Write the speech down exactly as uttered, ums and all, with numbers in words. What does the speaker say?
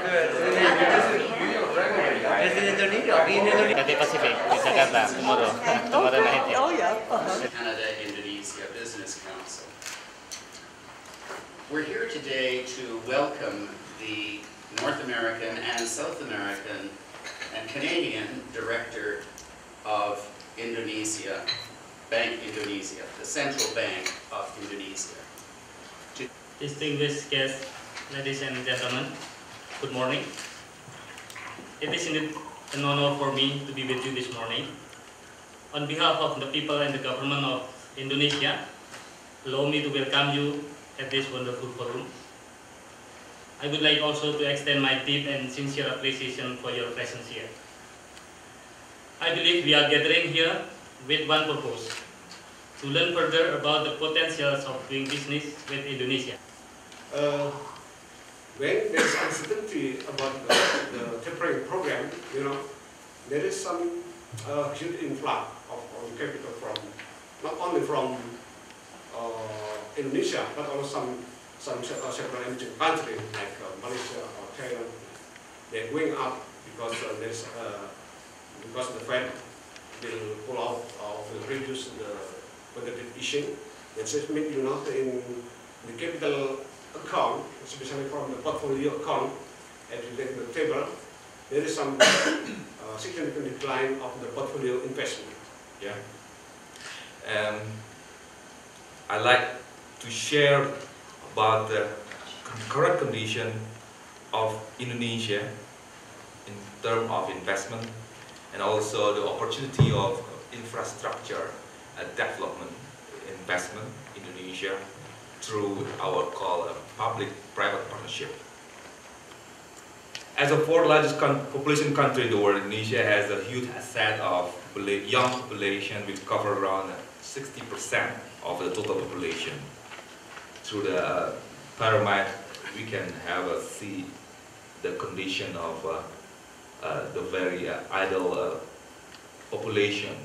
Canada Pacific to Jakarta tomorrow. Tomorrow night. Oh yeah. Canada Indonesia Business Council. We're here today to welcome the North American and South American and Canadian director of Indonesia, Bank Indonesia, the Central Bank of Indonesia. Distinguished guests, ladies and gentlemen, good morning. It is indeed an honor for me to be with you this morning. On behalf of the people and the government of Indonesia, allow me to welcome you at this wonderful forum. I would like also to extend my deep and sincere appreciation for your presence here. I believe we are gathering here with one purpose, to learn further about the potentials of doing business with Indonesia. Uh, when there is uncertainty about the, the temporary program, you know, there is some uh, huge influx of capital from, not only from uh, Indonesia, but also some some several emerging countries like uh, Malaysia or Thailand. They're going up because uh, there is uh, because the Fed will pull out or will reduce the quantitative easing. That just means you know in the capital account, especially from the portfolio account, as you take the table, there is some uh, significant decline of the portfolio investment. Yeah. Um, I like to share about the current condition of Indonesia in terms of investment and also the opportunity of infrastructure development investment in Indonesia through our call public-private partnership. As the fourth largest population country in the world, Indonesia has a huge asset of young population which cover around sixty percent of the total population. Through the pyramid, we can have a see the condition of uh, uh, the very uh, idle uh, population